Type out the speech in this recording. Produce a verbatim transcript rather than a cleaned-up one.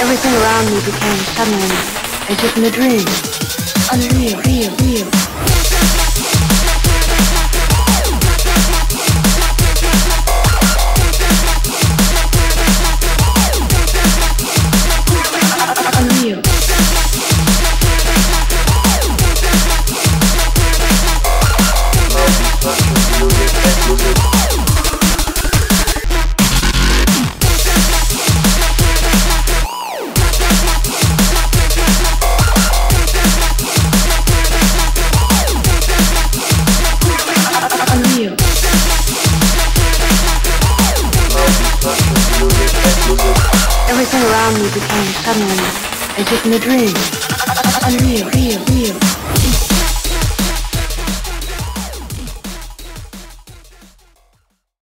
Everything around me became suddenly as if in a dream. Unreal, real, real. Everything around me became suddenly as if in a dream. Unreal, real, real.